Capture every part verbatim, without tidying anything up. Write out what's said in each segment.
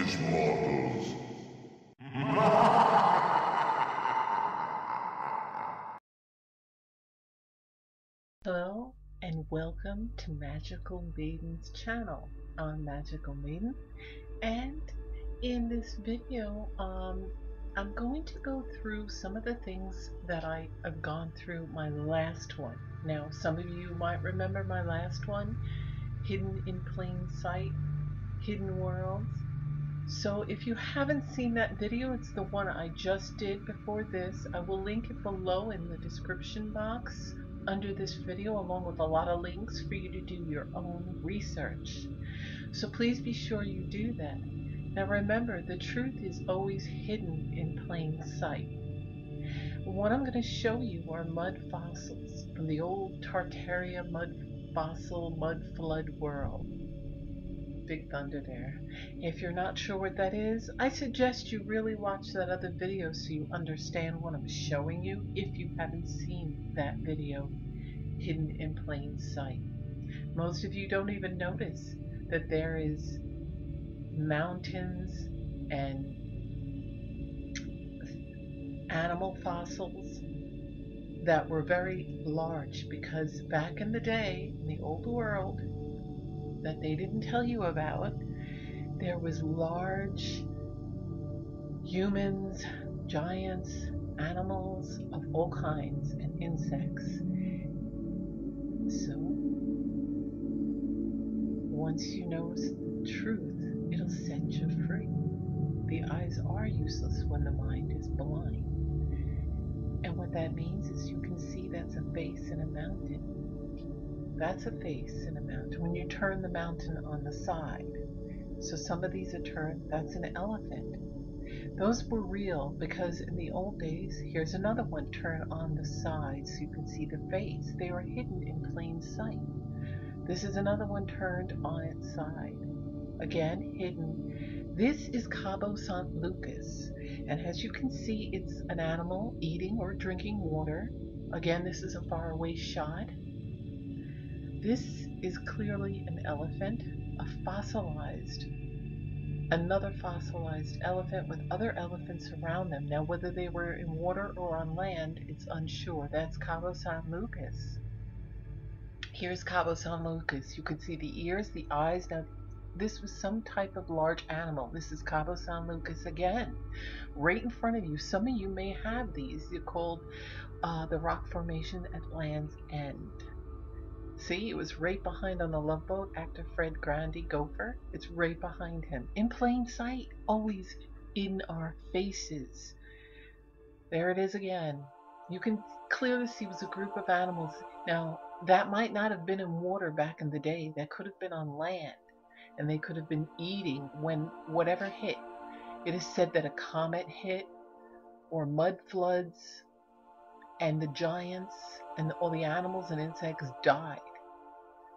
foolish mortals. Hello, and welcome to Magical Maiden's channel. I'm Magical Maiden, and in this video, um, I'm going to go through some of the things that I have gone through my last one. Now, some of you might remember my last one, Hidden in Plain Sight, Hidden Worlds. So if you haven't seen that video, it's the one I just did before this. I will link it below in the description box under this video, along with a lot of links for you to do your own research. So please be sure you do that. Now remember, the truth is always hidden in plain sight. What I'm going to show you are mud fossils from the old Tartaria mud fossil mud flood world. Big thunder there. If you're not sure what that is, I suggest you really watch that other video so you understand what I'm showing you if you haven't seen that video, Hidden in Plain Sight. Most of you don't even notice that there is mountains and animal fossils that were very large, because back in the day, in the old world that they didn't tell you about, there was large humans, giants, animals of all kinds, and insects. So once you notice the truth, it'll set you free. The eyes are useless when the mind is blind. And what that means is you can see that's a face in a mountain. That's a face in a mountain. When you turn the mountain on the side, so some of these are turned, that's an elephant. Those were real, because in the old days, here's another one, turn on the side so you can see the face. They were hidden in plain sight. This is another one turned on its side. Again, hidden. This is Cabo San Lucas, and as you can see, it's an animal eating or drinking water. Again, this is a faraway shot. This is clearly an elephant, a fossilized, another fossilized elephant with other elephants around them. Now, whether they were in water or on land, it's unsure. That's Cabo San Lucas. Here's Cabo San Lucas. You can see the ears, the eyes. Now, this was some type of large animal. This is Cabo San Lucas again, right in front of you. Some of you may have these. They're called uh, the rock formation at Land's End. See, it was right behind on the Love Boat, actor Fred Grandy, Gopher. It's right behind him. In plain sight, always in our faces. There it is again. You can clearly see it was a group of animals. Now, that might not have been in water back in the day. That could have been on land. And they could have been eating when whatever hit. It is said that a comet hit, or mud floods, and the giants and all the animals and insects died.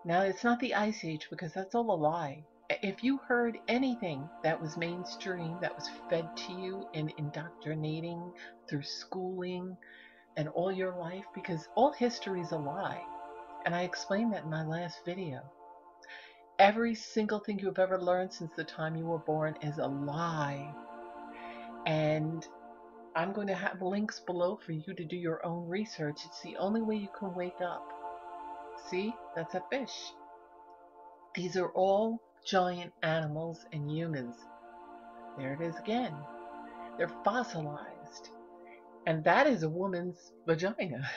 Now, it's not the Ice Age, because that's all a lie. If you heard anything that was mainstream, that was fed to you and indoctrinating through schooling and all your life, because all history is a lie. And I explained that in my last video. Every single thing you've ever learned since the time you were born is a lie. And I'm going to have links below for you to do your own research. It's the only way you can wake up. See? That's a fish. These are all giant animals and humans. There it is again. They're fossilized. And that is a woman's vagina.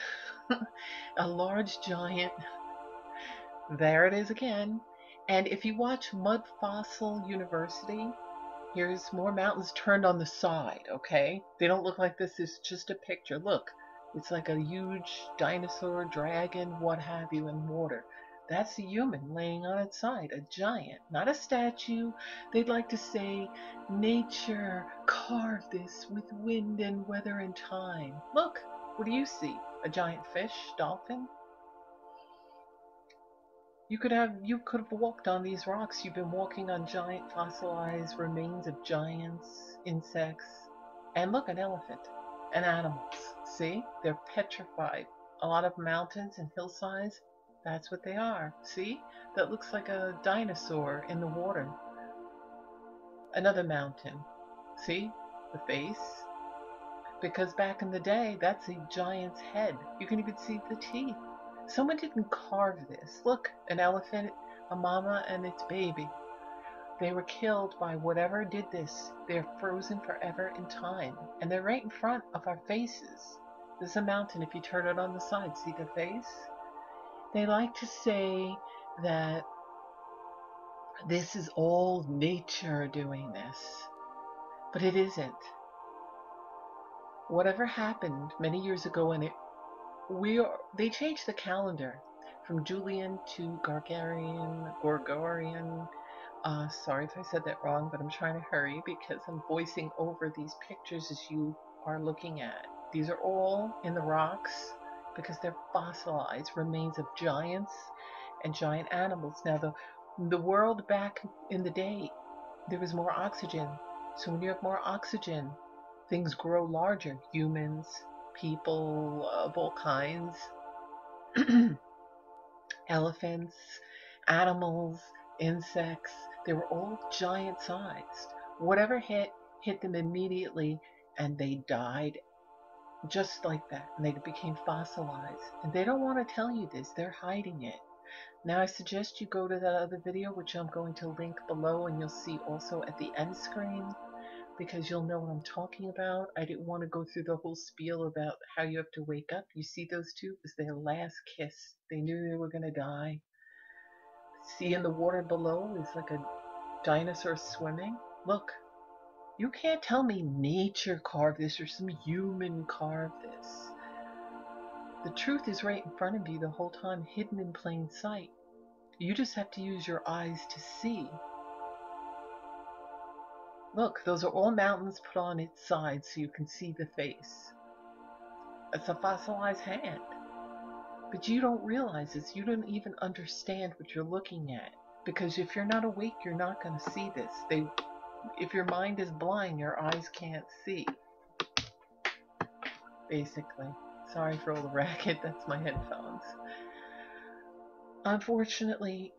A large giant. There it is again. And if you watch Mud Fossil University, here's more mountains turned on the side, okay? They don't look like this. It's just a picture. Look, it's like a huge dinosaur, dragon, what have you, in water. That's a human laying on its side, a giant, not a statue. They'd like to say, nature carved this with wind and weather and time. Look, what do you see? A giant fish, dolphin? You could have, you could have walked on these rocks. You've been walking on giant fossilized remains of giants, insects, and look, an elephant, and animals. See? They're petrified. A lot of mountains and hillsides, that's what they are. See? That looks like a dinosaur in the water. another mountain. See? The face. Because back in the day, that's a giant's head. You can even see the teeth. Someone didn't carve this. Look, an elephant, a mama, and its baby. They were killed by whatever did this. They're frozen forever in time. And they're right in front of our faces. There's a mountain. If you turn it on the side, see the face? They like to say that this is all nature doing this. But it isn't. Whatever happened many years ago, and it, we are, they changed the calendar from Julian to Gregorian, Gregorian. Uh, sorry if I said that wrong, but I'm trying to hurry because I'm voicing over these pictures as you are looking at. These are all in the rocks because they're fossilized remains of giants and giant animals. Now, the, the world back in the day, there was more oxygen. So when you have more oxygen, things grow larger. Humans, people of all kinds, elephants, animals, insects. They were all giant-sized. Whatever hit, hit them immediately, and they died just like that. And they became fossilized. And they don't want to tell you this. They're hiding it. Now, I suggest you go to that other video, which I'm going to link below, and you'll see also at the end screen, because you'll know what I'm talking about. I didn't want to go through the whole spiel about how you have to wake up. You see those two? It was their last kiss. They knew they were going to die. See, in the water below is like a dinosaur swimming. Look, you can't tell me nature carved this or some human carved this. The truth is right in front of you the whole time, hidden in plain sight. You just have to use your eyes to see. Look, those are all mountains put on its side so you can see the face. It's a fossilized hand. But you don't realize this. You don't even understand what you're looking at. Because if you're not awake, you're not going to see this. They, if your mind is blind, your eyes can't see. Basically. Sorry for all the racket. That's my headphones. Unfortunately,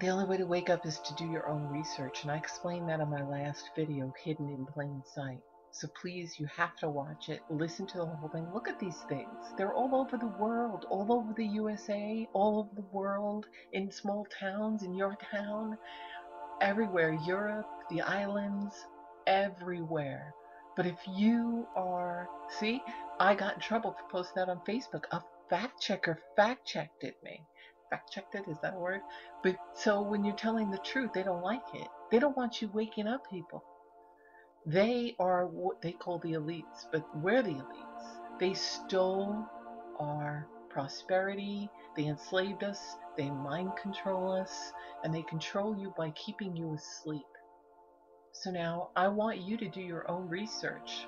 the only way to wake up is to do your own research. And I explained that in my last video, Hidden in Plain Sight. So please, you have to watch it, listen to the whole thing, look at these things. They're all over the world, all over the U S A, all over the world, in small towns, in your town, everywhere, Europe, the islands, everywhere. But if you are, see, I got in trouble for posting that on Facebook. A fact checker fact checked it me. Fact checked it, is that a word? But so when you're telling the truth, they don't like it. They don't want you waking up people. They are what they call the elites, but we're the elites. They stole our prosperity, they enslaved us, they mind control us, and they control you by keeping you asleep. So now, I want you to do your own research,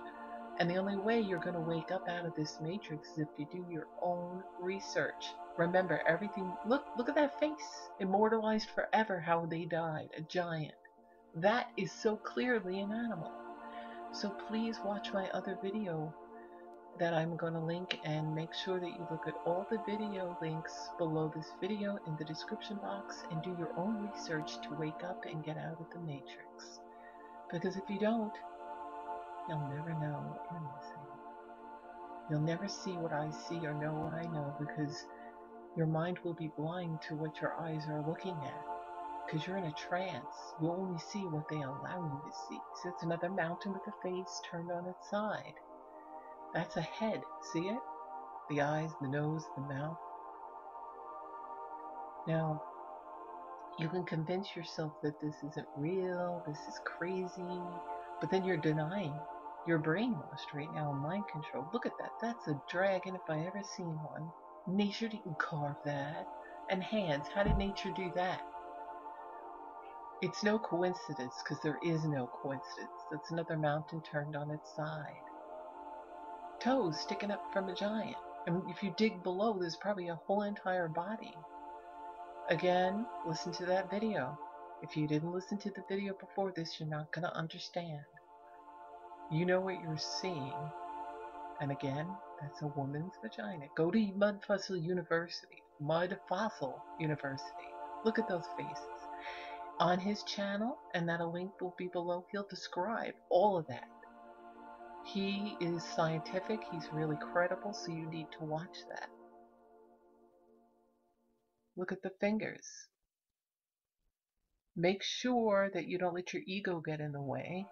and the only way you're going to wake up out of this matrix is if you do your own research. Remember everything. Look, look at that face, immortalized forever how they died, a giant. That is so clearly an animal. So please watch my other video that I'm going to link, and make sure that you look at all the video links below this video in the description box and do your own research to wake up and get out of the matrix. Because if you don't, you'll never know what you're missing. You'll never see what I see or know what I know, because your mind will be blind to what your eyes are looking at. Because you're in a trance. You only see what they allow you to see. So it's another mountain with a face turned on its side. That's a head. See it? The eyes, the nose, the mouth. Now, you can convince yourself that this isn't real, this is crazy, but then you're denying. You're brainwashed right now, mind control. Look at that. That's a dragon if I ever seen one. Nature didn't carve that. And hands. How did nature do that? It's no coincidence, because there is no coincidence. That's another mountain turned on its side. Toes sticking up from a giant. I mean, if you dig below, there's probably a whole entire body. Again, listen to that video. If you didn't listen to the video before this, you're not going to understand. You know what you're seeing. And again, that's a woman's vagina. Go to Mud Fossil University. Mud Fossil University. Look at those faces. on his channel, and that a link will be below. He'll describe all of that. He is scientific, he's really credible, so you need to watch that. Look at the fingers. Make sure that you don't let your ego get in the way.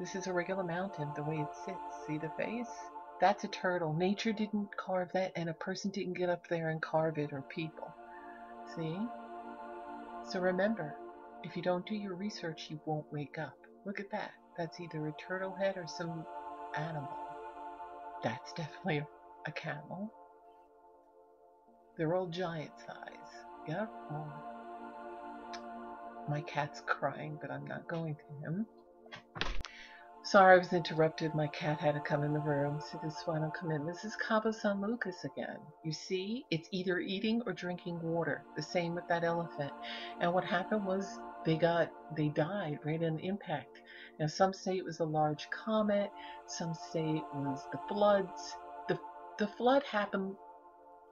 This is a regular mountain, the way it sits. See the face? That's a turtle. Nature didn't carve that, and a person didn't get up there and carve it, or people. See? So remember, if you don't do your research, you won't wake up. Look at that. That's either a turtle head or some animal. That's definitely a, a camel. They're all giant size. Yep. Oh. My cat's crying, but I'm not going to him. Sorry I was interrupted. My cat had to come in the room, so this one will come in. This is Cabo San Lucas again. You see, it's either eating or drinking water. The same with that elephant. And what happened was they got, they died right in impact. Now some say it was a large comet. Some say it was the floods. The, the flood happened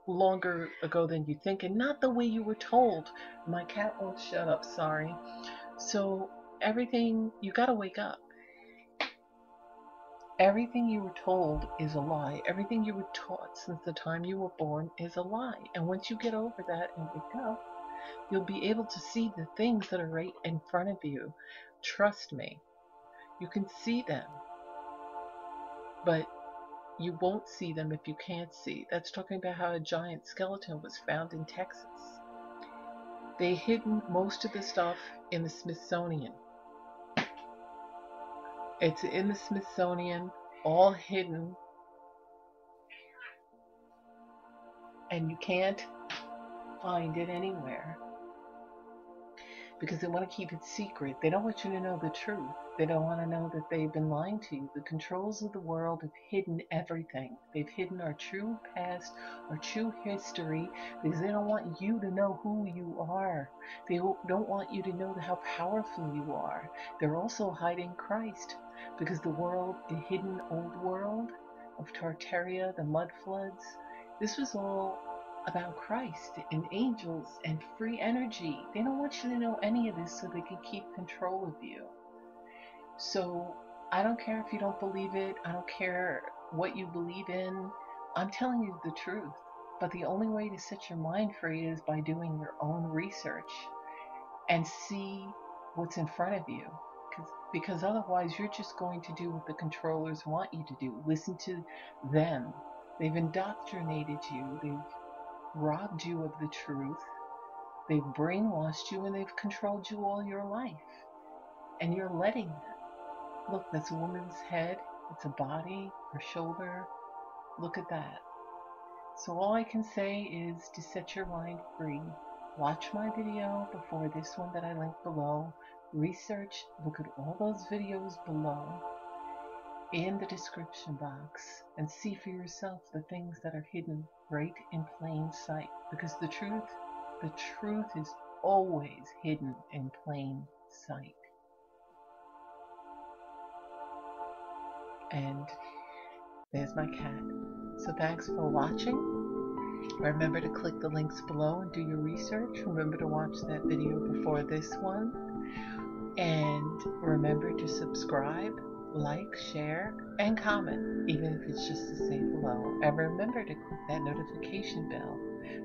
longer ago than you think, and not the way you were told. My cat won't shut up, sorry. So everything, you gotta wake up. Everything you were told is a lie. Everything you were taught since the time you were born is a lie. And once you get over that and wake up, you'll be able to see the things that are right in front of you. Trust me. You can see them. But you won't see them if you can't see. That's talking about how a giant skeleton was found in Texas. They hid most of the stuff in the Smithsonian. It's in the Smithsonian, all hidden, and you can't find it anywhere because they want to keep it secret. They don't want you to know the truth. They don't want to know that they've been lying to you. The controls of the world have hidden everything. They've hidden our true past, our true history, because they don't want you to know who you are. They don't want you to know how powerful you are. They're also hiding Christ, because the world, the hidden old world of Tartaria, the mud floods, this was all about Christ and angels and free energy. They don't want you to know any of this so they can keep control of you. So I don't care if you don't believe it. I don't care what you believe in. I'm telling you the truth. But the only way to set your mind free is by doing your own research and see what's in front of you. Because otherwise you're just going to do what the controllers want you to do. Listen to them. They've indoctrinated you. They've robbed you of the truth. They've brainwashed you, and they've controlled you all your life. And you're letting them. Look, that's a woman's head, it's a body, her shoulder. Look at that. So all I can say is to set your mind free. Watch my video before this one that I linked below. Research, look at all those videos below in the description box, and see for yourself the things that are hidden right in plain sight. Because the truth, the truth is always hidden in plain sight. And there's my cat. So thanks for watching. Remember to click the links below and do your research. Remember to watch that video before this one. And remember to subscribe, like, share, and comment, even if it's just to say hello. And remember to click that notification bell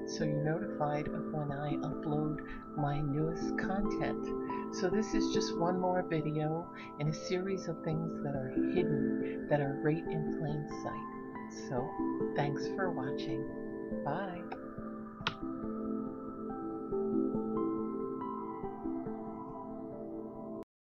so you're notified of when I upload my newest content. So this is just one more video in a series of things that are hidden, that are right in plain sight. So thanks for watching. Bye.